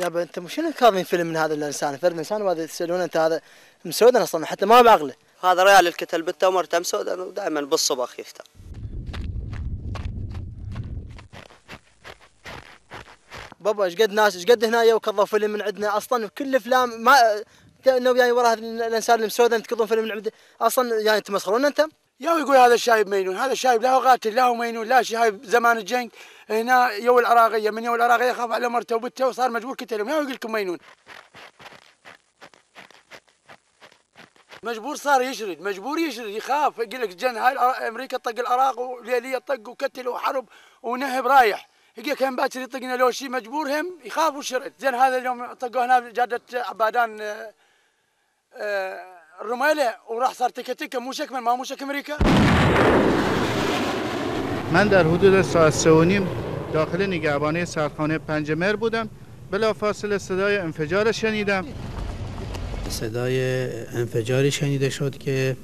يابا انت شنو كاظين فيلم من هذا الانسان؟ فرد انسان وهذا تسالونه انت هذا مسودا اصلا حتى ما بعقله. هذا ريال الكتل بته ومرته مسودا ودائما بالصباح يفتر. بابا ايش قد ناس ايش قد هنايا وكظوا فيلم من عندنا اصلا بكل افلام ما انه يعني ورا هذا الانسان المسودا تكظون فيلم من عندنا اصلا يعني تمسخرون انت؟ يا يقول هذا الشايب مينون، هذا الشايب لا هو قاتل لا هو مينون لا شايب زمان الجنك هنا يو العراقيه من يو العراقيه خاف على مرته وبته وصار مجبور كتلهم، يا يقول لكم مينون. مجبور صار يشرد، مجبور يشرد يخاف يقول لك جن هاي امريكا طق العراق وليليه طق وكتل وحرب ونهب رايح، يقول لك هم باكر يطقنا لو شيء مجبور هم يخاف وشرد، زين هذا اليوم طقوا هنا جاده عبادان الرميله وراح صار تكه تكه مو شكمل ما مو شك امريكا. من در حدود ساعت 3:30 داخل نگهبانی سرخانه پنجمهر بودم، بلافاصله صدای انفجار شنیدم. صدای انفجاری شنیده شد که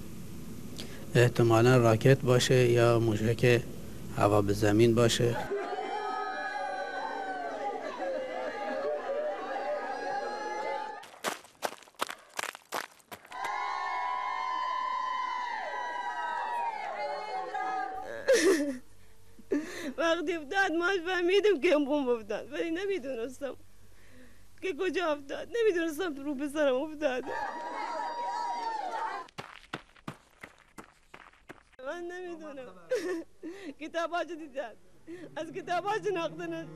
احتمالا راکت باشه یا موشک هوا به زمین باشه. وقتی افتاد ما فهمیدم که بمب افتاد ولی نمیدونستم که کجا افتاد، نمیدونستم رو به سرم افتاد. من نمیدونم کتاباش دیدم از کتاباش ناخدنش.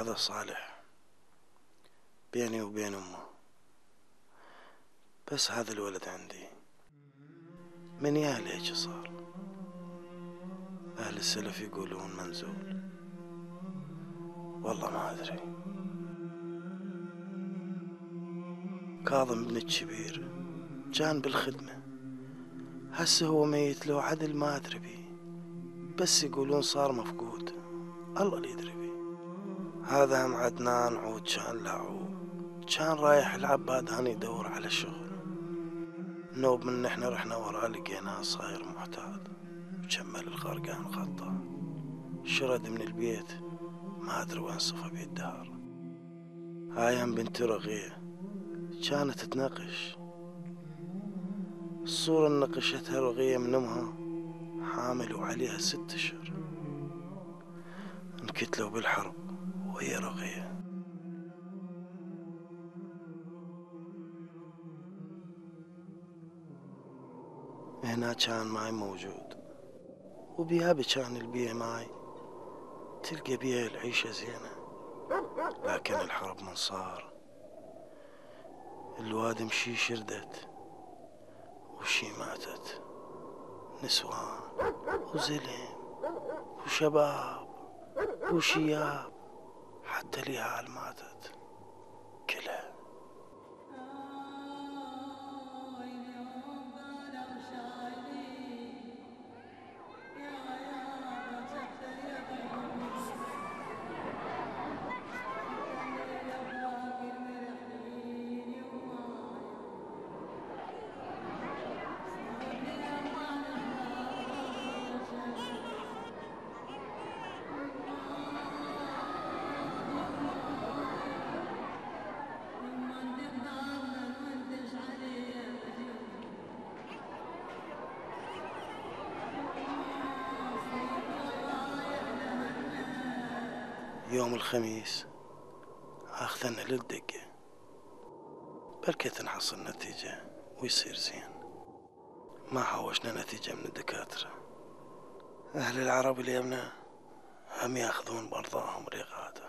هذا صالح بيني وبين امه، بس هذا الولد عندي من يا ليش صار. اهل السلف يقولون منزول، والله ما ادري. كاظم ابن الكبير جان بالخدمه، هسه هو ميت لو عدل ما ادري بيه، بس يقولون صار مفقود، الله اللي يدري بيه. هذا هم عدنان عود كان لعوب، كان رايح العباد هاني يدور على شغل. نوب من احنا رحنا وراه لقيناه صاير معتاد وكمل الغرقان غطى، شرد من البيت ما ادري وين صفى بيه الدهر. هاي هم بنت رغيه كانت تنقش، الصورة اللي نقشتها رغيه من امها حامل وعليها 6 أشهر، انقتلوا بالحرب وهي رغية. هنا كان معي موجود وبيابي كان البيئة معي، تلقى بيها العيشة زينة، لكن الحرب من صار الوادي مشي شردت وشي ماتت نسوان وزلم وشباب وشياب، حتى ليها ماتت كلها. يوم الخميس أخذنا للدقة، بركة تنحصل نتيجة ويصير زين. ما حوشنا نتيجة من الدكاترة. أهل العرب اليمنى هم يأخذون برضاهم رقادة.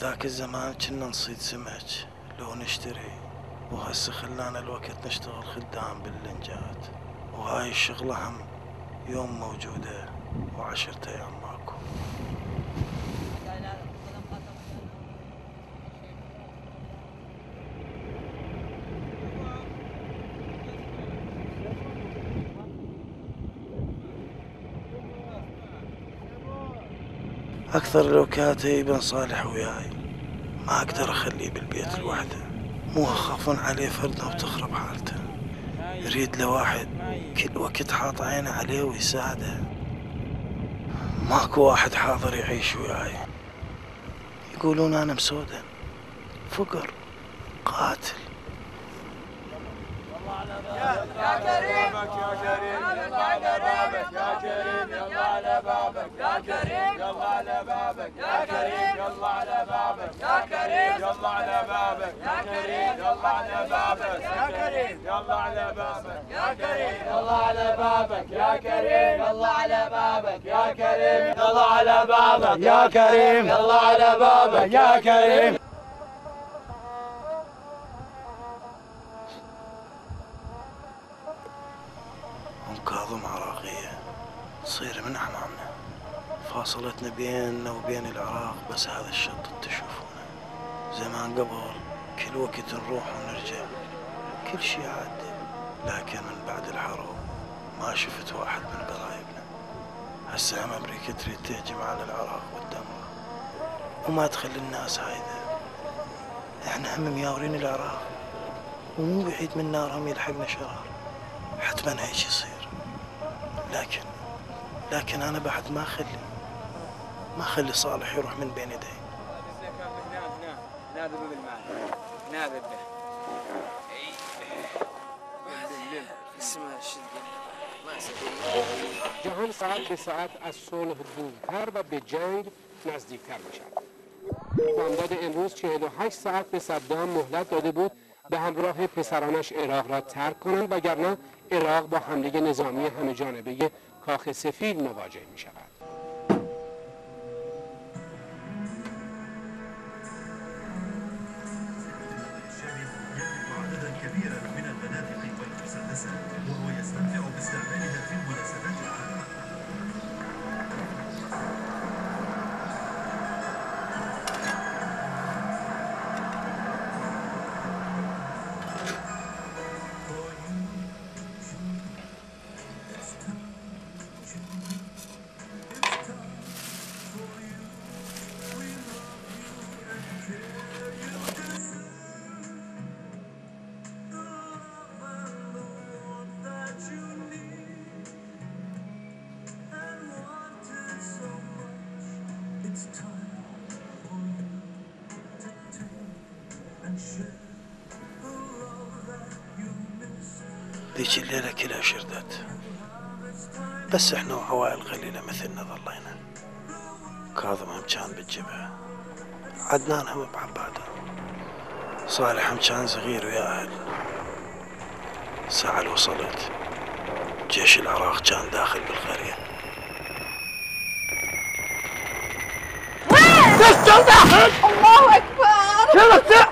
ذاك الزمان كنا نصيد سمك لو نشتري، وهسه خلانا الوقت نشتغل خدام باللنجات، وهاي الشغلة هم يوم موجودة وعشرة أيام ماكو. أكثر الوقت ابن صالح وياي، ما أقدر أخليه بالبيت لوحده، مو أخافون عليه فردنا وتخرب حالته. يريد لواحد كل وقت حاط عينه عليه ويساعده. ماكو واحد حاضر يعيش وياي. يقولون أنا مسودة، فقر، قاتل. يا كريم يا كريم يا كريم يلا على بابك يا كريم يلا على بابك يا كريم يلا على بابك يا كريم يلا على بابك يا كريم يلا على بابك يا كريم يلا على بابك يا كريم يلا على بابك يا كريم يلا على بابك يا كريم يلا على بابك يا كريم يلا على بابك يا كريم. مفاصلتنا بيننا وبين العراق بس هذا الشط تشوفونه. زمان قبل كل وقت نروح ونرجع كل شيء عادي، لكن من بعد الحرب ما شفت واحد من قرايبنا. هسه هم امريكا تريد تهجم على العراق والدمر وما تخلي الناس هايده. احنا هم مياورين العراق ومو بعيد من نارهم يلحقنا شرار، حتما هيك يصير. لكن انا بعد ما اخلي صالح يروح من بين يدي. نادب بالمال نادب اسمع شو جهان ساعت به ساعت از صلح دورتر و به جنگ نزدیکتر میشود. بامداد امروز 48 ساعت به صدام مهلت داده بود به همراه پسرانش عراق را ترک کنند، وگرنه عراق با حمله نظامی همه جانبه کاخ سفید مواجه می شود. ذيك الليلة كلها شردت، بس احنا وعوائل قليلة مثلنا ظلينا. كاظم هم كان بالجبهة، عدنان هم بعبادة، صالح هم كان صغير ويا أهل. ساعة اللي وصلت جيش العراق كان داخل بالقرية. دستر داخل! الله أكبر! يلا سع!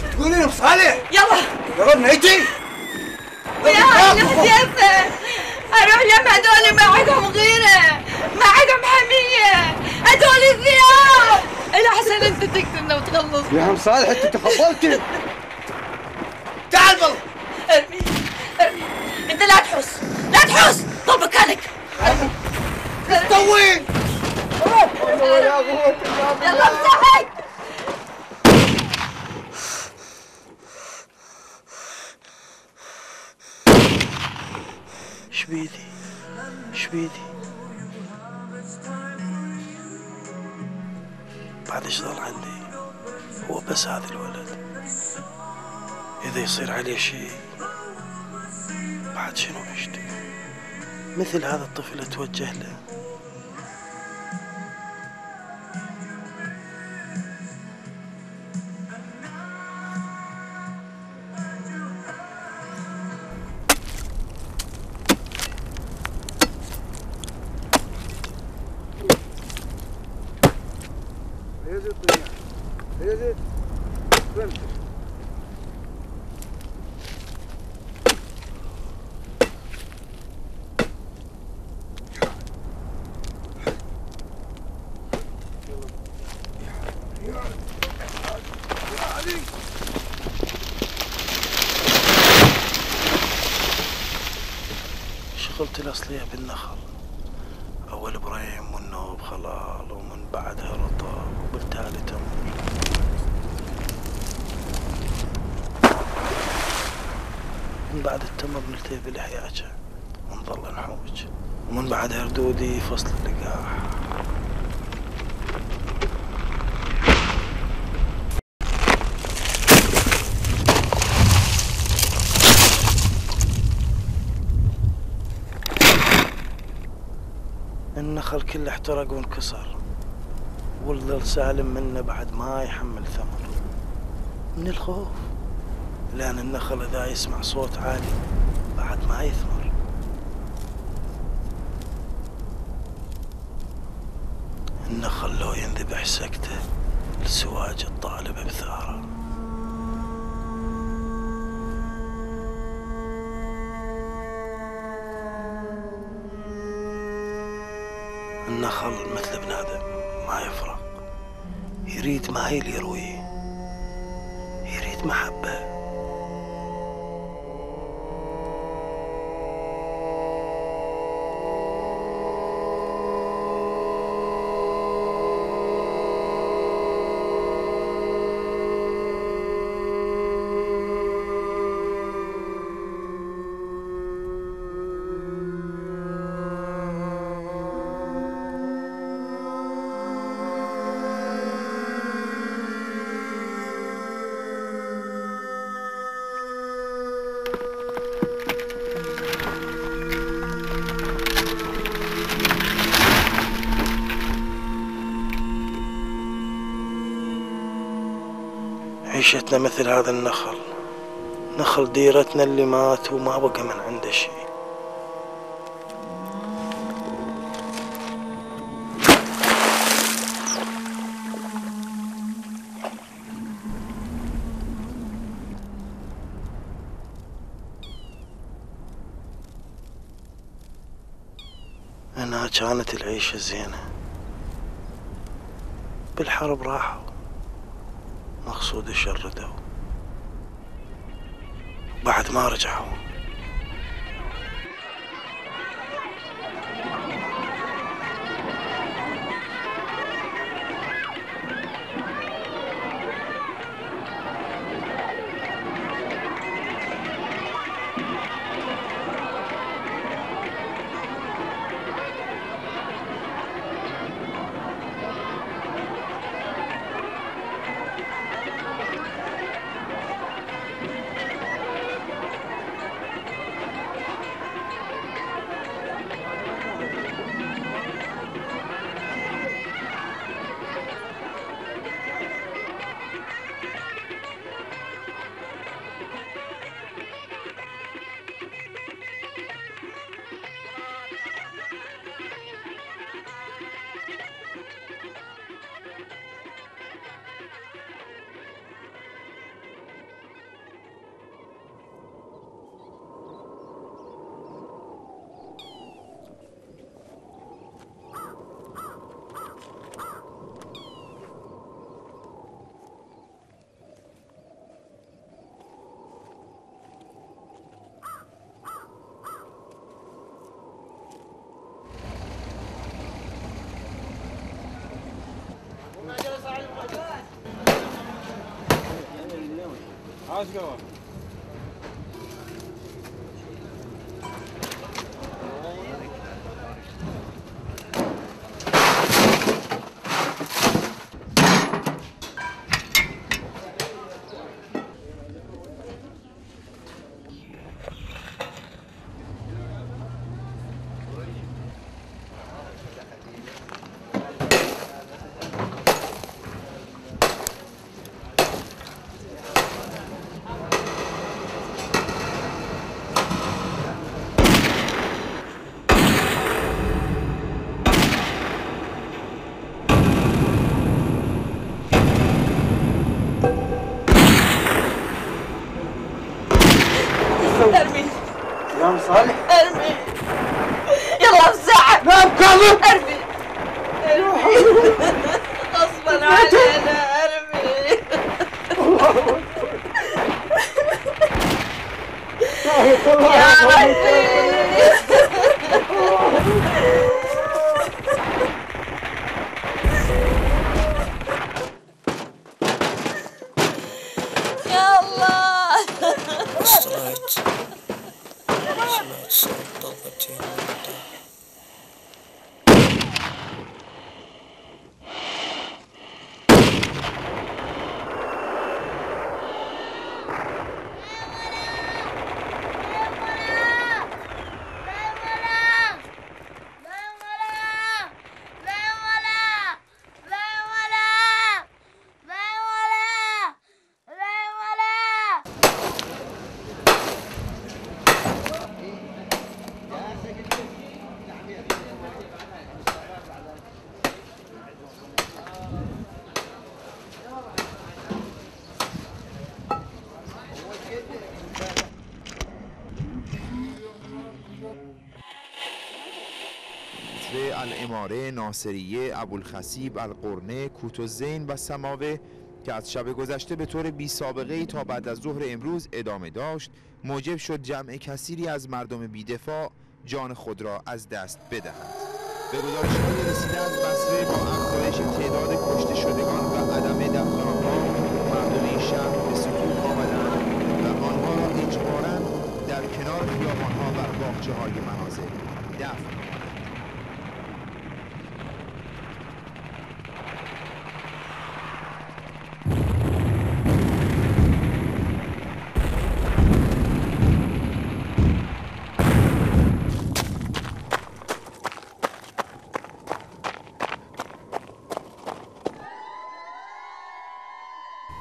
شو تقولين أم صالح؟ يلا! قربنا اجي! يا نحجزه اروح يم هذول ما عندهم غيره، ما عندهم حميه هذول الذئاب. الاحسن انت تقتلنا وتخلص يا عم صالح. انت تخبلتي. تعال بل ارمي. انت لا تحس ضب مكانك. ايش تسوين؟ يلا امسحك. شبيدي بعد ايش ظل عندي هو بس هذا الولد. اذا يصير عليه شيء بعد شنو اشتي؟ مثل هذا الطفل اتوجه له. شغلتي الأصلية بالنخل، أول بريم ومنه بخلال ومن بعدها رطب وبالتالي تمر. من بعد التمر نلتهي بالحياجة ونظل نحوج، ومن بعدها ردودي فصل اللقاح. النخل كله احترق وانكسر والظل سالم منه بعد ما يحمل ثمر من الخوف، لأن النخل إذا يسمع صوت عالي بعد ما يثمر. النخل لو ينذبح سكته لسواج الطالبة بثاره. النخل مثل بنادم ما يفرق، يريد مايل يرويه، يريد محبة. عيشتنا مثل هذا النخل، نخل ديرتنا اللي مات وما بقى من عنده شيء. هنا كانت العيشة زينة، بالحرب راحوا مقصود شردوا، بعد ما رجعوا. How's it going? مصر، الاماره، ناصریه، ابوالخصیب، القرنه، کوتوزین و سماوه که از شب گذشته به طور بی سابقه تا بعد از ظهر امروز ادامه داشت، موجب شد جمع کثیری از مردم بی‌دفاع جان خود را از دست بدهند. به گزارش‌های رسیده از بصره با افزایش تعداد کشته شدگان و عدم دفن‌ها، مردم این شهر به سطوح آمدند و آنها را اجباراً در کنار خیابان‌ها و باغچه‌های منازل دفن کنند.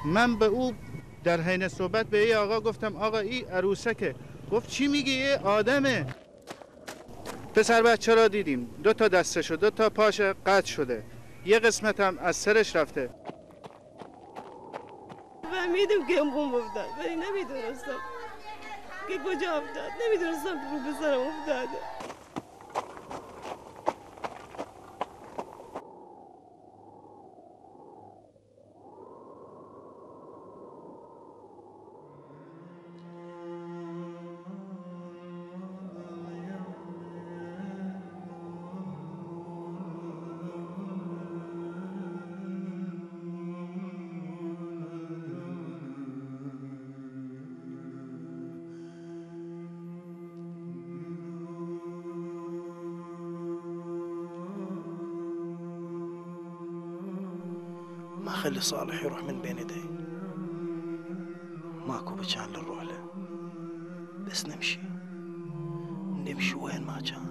من به او در حین صحبت به ای آقا گفتم آقا ای عروسکه. گفت چی میگی؟ ای آدمه. پسر بچه را دیدیم، دو تا دستش و دو تا پاش قطع شده، یه قسمت هم از سرش رفته. فهمیدم که بمب افتاد ولی نمیدونستم که کجا افتاد، نمیدونستم که رو به سرم افتاده. ما خلي صالح يروح من بين يدي، ماكو بجان للروح له، بس نمشي وين ما كان.